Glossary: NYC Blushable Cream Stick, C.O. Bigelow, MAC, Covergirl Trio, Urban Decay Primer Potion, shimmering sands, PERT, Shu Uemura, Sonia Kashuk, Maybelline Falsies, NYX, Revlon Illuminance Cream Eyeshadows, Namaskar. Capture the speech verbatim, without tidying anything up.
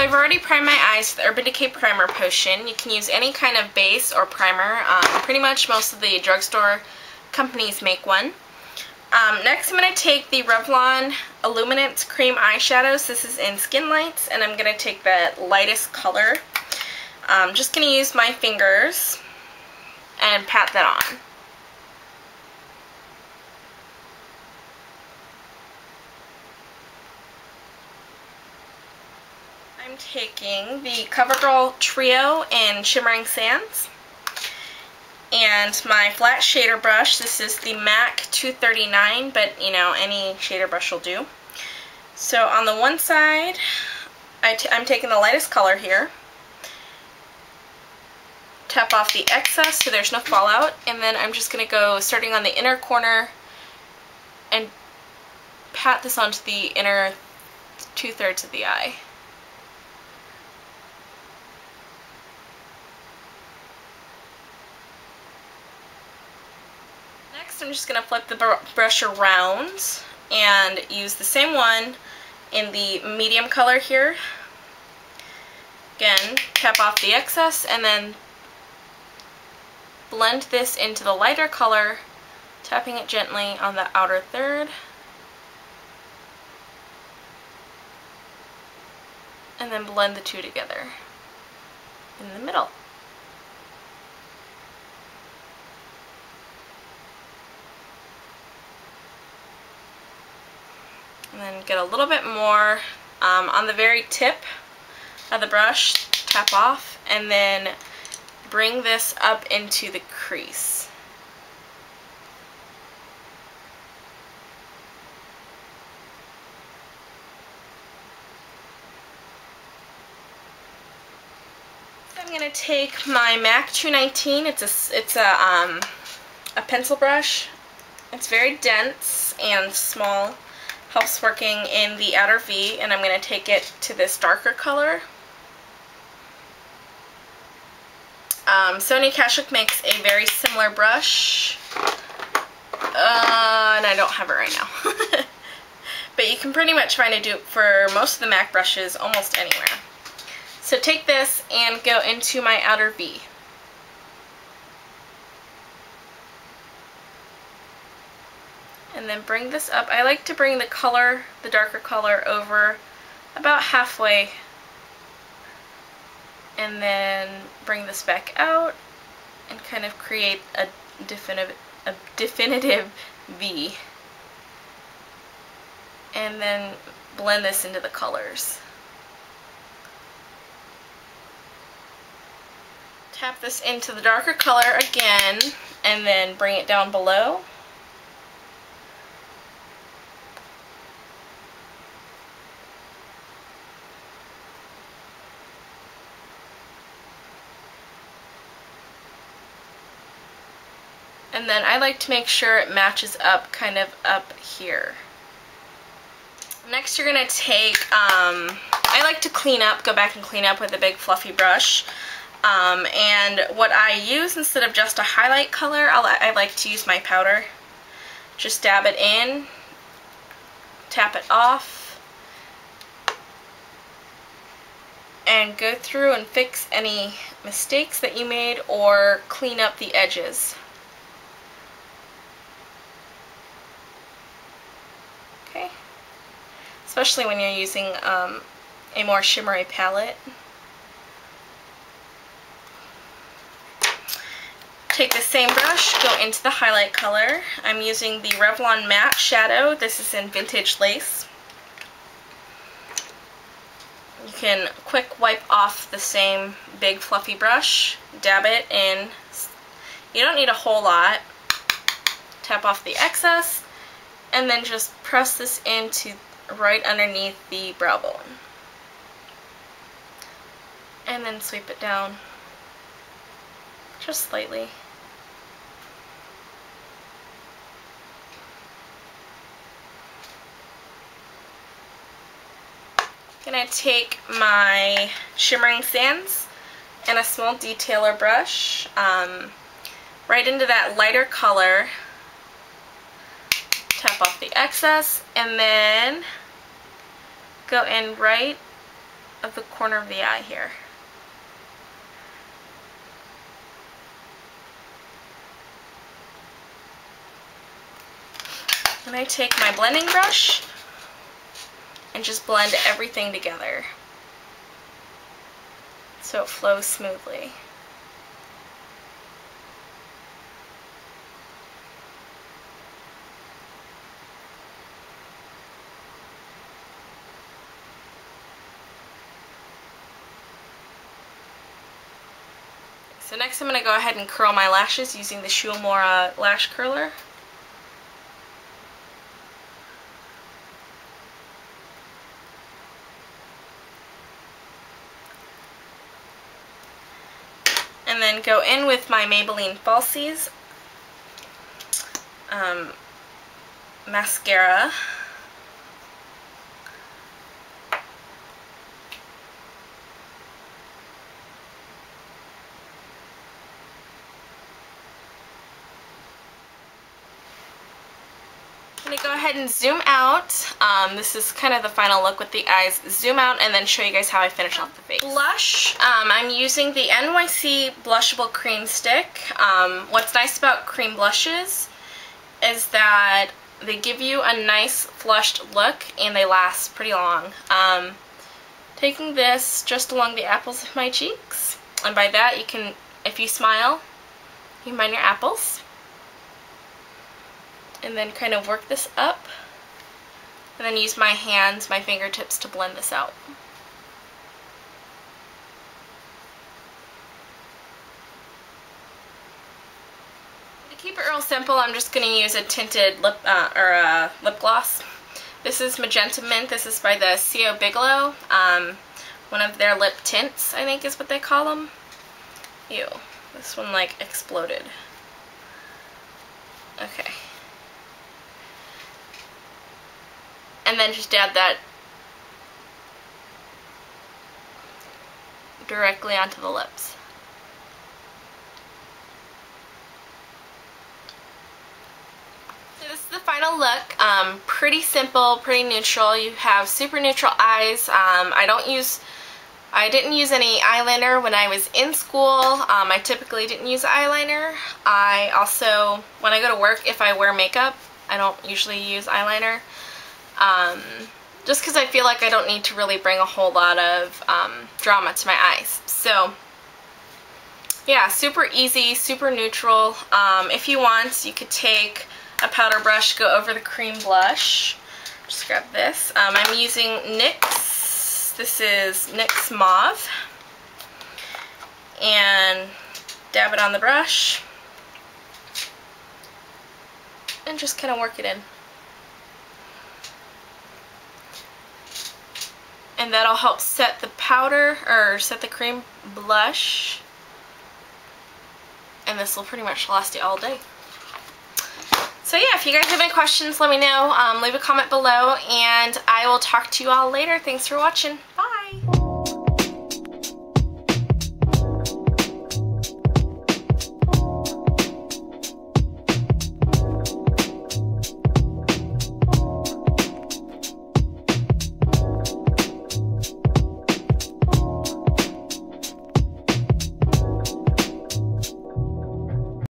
So I've already primed my eyes with the Urban Decay Primer Potion. You can use any kind of base or primer. Um, pretty much most of the drugstore companies make one. Um, next I'm going to take the Revlon Illuminance Cream Eyeshadows. This is in Skin Lights, and I'm going to take the lightest color. I'm just going to use my fingers and pat that on. I'm taking the Covergirl Trio in Shimmering Sands and my flat shader brush. This is the MAC two thirty-nine, but you know, any shader brush will do. So on the one side, I t I'm taking the lightest color here. Tap off the excess so there's no fallout, and then I'm just going to go starting on the inner corner and pat this onto the inner two-thirds of the eye. Next I'm just going to flip the br brush around and use the same one in the medium color here. Again, tap off the excess and then blend this into the lighter color, tapping it gently on the outer third. And then blend the two together in the middle. And then get a little bit more um, on the very tip of the brush, tap off, and then bring this up into the crease. I'm going to take my MAC two nineteen. It's a it's a um a pencil brush. It's very dense and small. Helps working in the outer V, and I'm going to take it to this darker color. Um, Sonia Kashuk makes a very similar brush, uh, and I don't have it right now. But you can pretty much find a dupe for most of the MAC brushes almost anywhere. So take this and go into my outer V. And then bring this up. I like to bring the color, the darker color, over about halfway. And then bring this back out and kind of create a definitive, a definitive V. And then blend this into the colors. Tap this into the darker color again, and then bring it down below. And then I like to make sure it matches up kind of up here. Next you're going to take, um, I like to clean up, go back and clean up with a big fluffy brush. Um, and what I use instead of just a highlight color, I'll, I like to use my powder. Just dab it in, tap it off, and go through and fix any mistakes that you made or clean up the edges. Especially when you're using um, a more shimmery palette. Take the same brush, go into the highlight color. I'm using the Revlon Matte Shadow. This is in Vintage Lace. You can quick wipe off the same big fluffy brush, dab it in. You don't need a whole lot. Tap off the excess, and then just press this into right underneath the brow bone, and then sweep it down just slightly. I'm going to take my Shimmering Sands and a small detailer brush um, right into that lighter color, tap off the excess, and then go in right of the corner of the eye here. I'm going to take my blending brush and just blend everything together so it flows smoothly. So next I'm going to go ahead and curl my lashes using the Shu Uemura Lash Curler. And then go in with my Maybelline Falsies um, mascara. I'm going to go ahead and zoom out. Um, this is kind of the final look with the eyes. Zoom out and then show you guys how I finish off the face. Blush, um, I'm using the N Y C Blushable Cream Stick. Um, what's nice about cream blushes is that they give you a nice flushed look and they last pretty long. Um, taking this just along the apples of my cheeks, and by that you can, if you smile, you mind your apples. And then kind of work this up, and then use my hands, my fingertips, to blend this out. To keep it real simple, I'm just going to use a tinted lip uh, or a lip gloss. This is Magenta Mint. This is by the C O Bigelow. Um, one of their lip tints, I think, is what they call them. Ew, this one like exploded. Okay. And then just dab that directly onto the lips. So this is the final look. Um, pretty simple, pretty neutral. You have super neutral eyes. Um, I don't use, I didn't use any eyeliner when I was in school. Um, I typically didn't use eyeliner. I also, when I go to work, if I wear makeup, I don't usually use eyeliner. Um, just because I feel like I don't need to really bring a whole lot of um, drama to my eyes. So, yeah, super easy, super neutral. Um, if you want, you could take a powder brush, go over the cream blush. Just grab this. Um, I'm using N Y X. This is N Y X Mauve. And dab it on the brush. And just kind of work it in. And that'll help set the powder, or set the cream blush. And this will pretty much last you all day. So yeah, if you guys have any questions, let me know. Um, leave a comment below, and I will talk to you all later. Thanks for watching. Bye!